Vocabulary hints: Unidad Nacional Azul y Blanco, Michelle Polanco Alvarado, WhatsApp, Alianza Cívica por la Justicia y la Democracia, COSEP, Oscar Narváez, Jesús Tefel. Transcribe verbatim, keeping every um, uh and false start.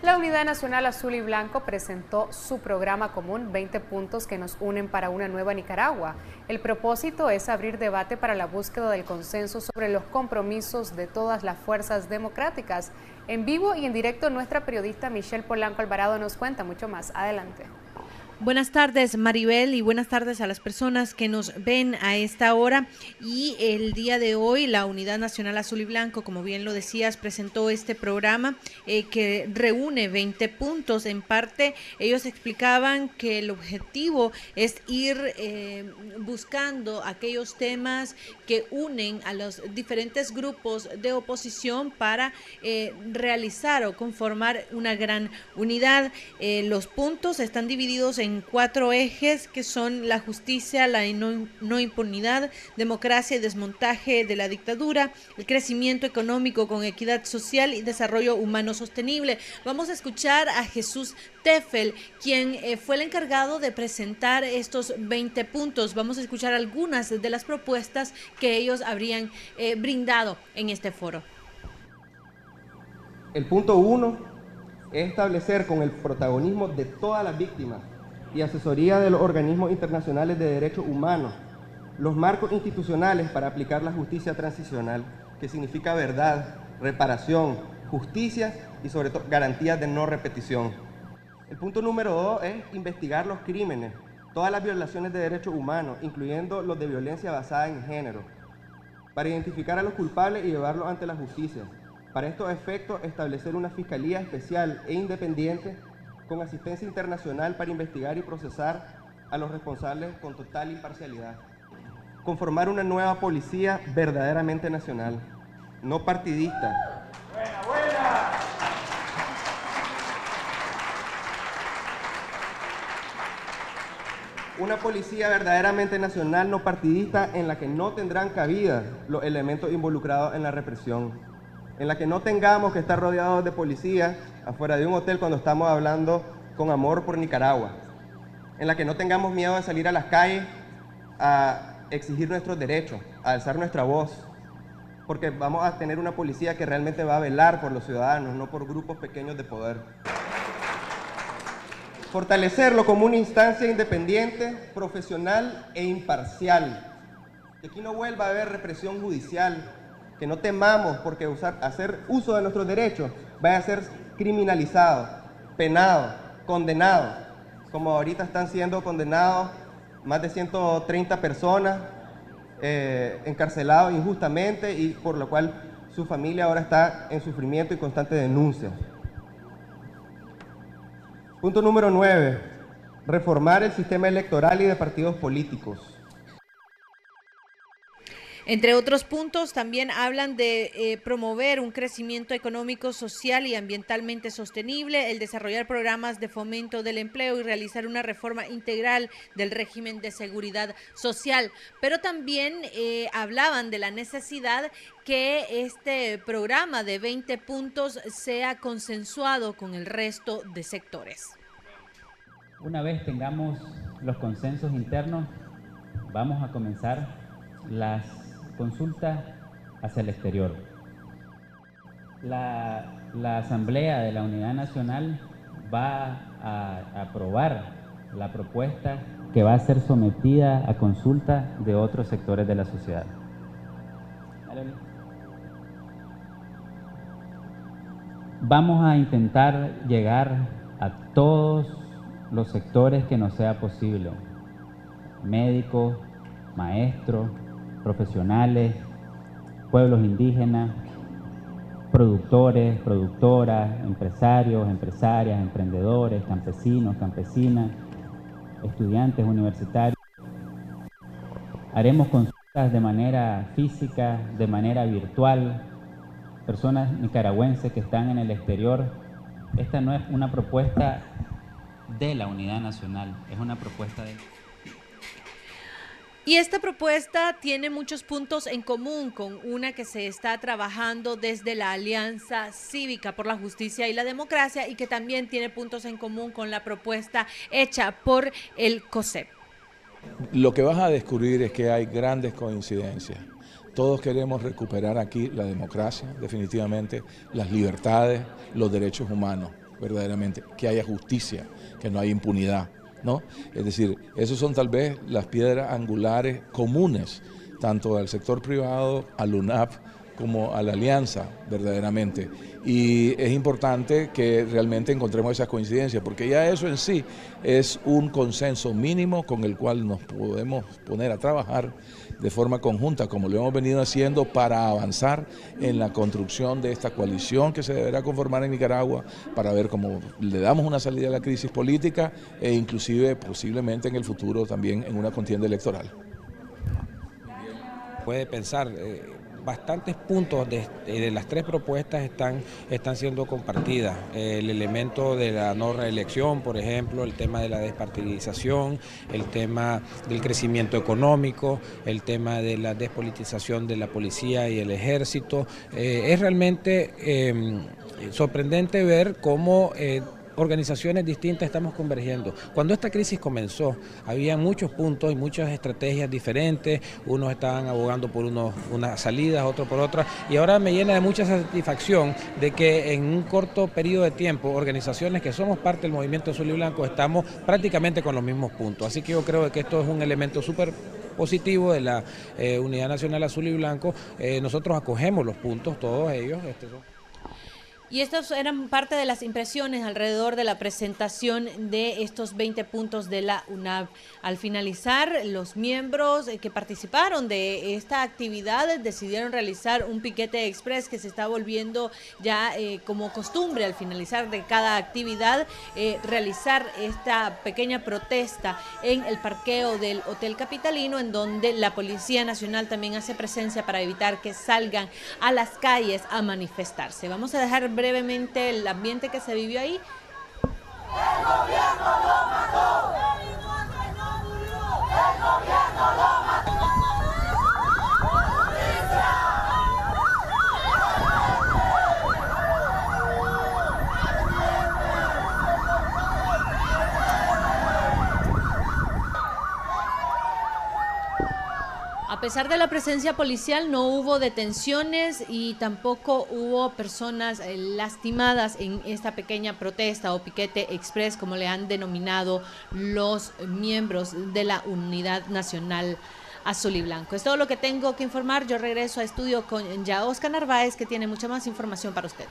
La Unidad Nacional Azul y Blanco presentó su programa común, veinte puntos que nos unen para una nueva Nicaragua. El propósito es abrir debate para la búsqueda del consenso sobre los compromisos de todas las fuerzas democráticas. En vivo y en directo, nuestra periodista Michelle Polanco Alvarado nos cuenta mucho más. Adelante. Buenas tardes, Maribel, y buenas tardes a las personas que nos ven a esta hora. Y el día de hoy la Unidad Nacional Azul y Blanco, como bien lo decías, presentó este programa eh, que reúne veinte puntos. En parte, ellos explicaban que el objetivo es ir eh, buscando aquellos temas que unen a los diferentes grupos de oposición para eh, realizar o conformar una gran unidad. Eh, los puntos están divididos en en cuatro ejes que son la justicia, la no, no impunidad, democracia y desmontaje de la dictadura, el crecimiento económico con equidad social y desarrollo humano sostenible. Vamos a escuchar a Jesús Tefel, quien eh, fue el encargado de presentar estos veinte puntos. Vamos a escuchar algunas de las propuestas que ellos habrían eh, brindado en este foro. El punto uno es establecer con el protagonismo de todas las víctimas y asesoría de los organismos internacionales de derechos humanos los marcos institucionales para aplicar la justicia transicional, que significa verdad, reparación, justicia y sobre todo garantías de no repetición. El punto número dos es investigar los crímenes, todas las violaciones de derechos humanos, incluyendo los de violencia basada en género, para identificar a los culpables y llevarlos ante la justicia. Para estos efectos, establecer una fiscalía especial e independiente con asistencia internacional para investigar y procesar a los responsables con total imparcialidad. Conformar una nueva policía verdaderamente nacional, no partidista. ¡Buena, buena! Una policía verdaderamente nacional, no partidista, en la que no tendrán cabida los elementos involucrados en la represión, en la que no tengamos que estar rodeados de policías afuera de un hotel cuando estamos hablando con amor por Nicaragua, en la que no tengamos miedo de salir a las calles a exigir nuestros derechos, a alzar nuestra voz, porque vamos a tener una policía que realmente va a velar por los ciudadanos, no por grupos pequeños de poder. Fortalecerlo como una instancia independiente, profesional e imparcial, que aquí no vuelva a haber represión judicial, que no temamos porque usar, hacer uso de nuestros derechos vaya a ser criminalizado, penado, condenado, como ahorita están siendo condenados más de ciento treinta personas, eh, encarcelados injustamente, y por lo cual su familia ahora está en sufrimiento y constante denuncia. Punto número nueve, reformar el sistema electoral y de partidos políticos. Entre otros puntos, también hablan de eh, promover un crecimiento económico, social y ambientalmente sostenible, el desarrollar programas de fomento del empleo y realizar una reforma integral del régimen de seguridad social. Pero también eh, hablaban de la necesidad que este programa de veinte puntos sea consensuado con el resto de sectores. Una vez tengamos los consensos internos, vamos a comenzar las consulta hacia el exterior. La, la Asamblea de la Unidad Nacional va a aprobar la propuesta que va a ser sometida a consulta de otros sectores de la sociedad. Vamos a intentar llegar a todos los sectores que nos sea posible: médicos, maestros, profesionales, pueblos indígenas, productores, productoras, empresarios, empresarias, emprendedores, campesinos, campesinas, estudiantes universitarios. Haremos consultas de manera física, de manera virtual, personas nicaragüenses que están en el exterior. Esta no es una propuesta de la Unidad Nacional, es una propuesta de... Y esta propuesta tiene muchos puntos en común con una que se está trabajando desde la Alianza Cívica por la Justicia y la Democracia, y que también tiene puntos en común con la propuesta hecha por el COSEP. Lo que vas a descubrir es que hay grandes coincidencias. Todos queremos recuperar aquí la democracia, definitivamente, las libertades, los derechos humanos. verdaderamente, que haya justicia, que no haya impunidad, ¿no? Es decir, esas son tal vez las piedras angulares comunes, tanto al sector privado, al U N A P, como a la Alianza, verdaderamente. Y es importante que realmente encontremos esas coincidencias, porque ya eso en sí es un consenso mínimo con el cual nos podemos poner a trabajar de forma conjunta, como lo hemos venido haciendo, para avanzar en la construcción de esta coalición que se deberá conformar en Nicaragua, para ver cómo le damos una salida a la crisis política e inclusive posiblemente en el futuro también en una contienda electoral. Puede pensar... Eh... Bastantes puntos de, de las tres propuestas están, están siendo compartidas. El elemento de la no reelección, por ejemplo, el tema de la despartidización, el tema del crecimiento económico, el tema de la despolitización de la policía y el ejército. Eh, es realmente eh, sorprendente ver cómo... Eh, organizaciones distintas estamos convergiendo. Cuando esta crisis comenzó, había muchos puntos y muchas estrategias diferentes, unos estaban abogando por unos, unas salidas, otros por otras, y ahora me llena de mucha satisfacción de que en un corto periodo de tiempo, organizaciones que somos parte del Movimiento Azul y Blanco, estamos prácticamente con los mismos puntos. Así que yo creo que esto es un elemento súper positivo de la eh, Unidad Nacional Azul y Blanco. Eh, nosotros acogemos los puntos, todos ellos. Este son... Y estas eran parte de las impresiones alrededor de la presentación de estos veinte puntos de la U N A B. Al finalizar, los miembros que participaron de esta actividad decidieron realizar un piquete express que se está volviendo ya eh, como costumbre al finalizar de cada actividad, eh, realizar esta pequeña protesta en el parqueo del Hotel Capitalino, en donde la Policía Nacional también hace presencia para evitar que salgan a las calles a manifestarse. Vamos a dejar brevemente el ambiente que se vivió ahí. ¡El gobierno lo mató! ¡El gobierno lo mató! A pesar de la presencia policial, no hubo detenciones y tampoco hubo personas lastimadas en esta pequeña protesta o piquete express, como le han denominado los miembros de la Unidad Nacional Azul y Blanco. Es todo lo que tengo que informar. Yo regreso a estudio con ya Oscar Narváez, que tiene mucha más información para usted.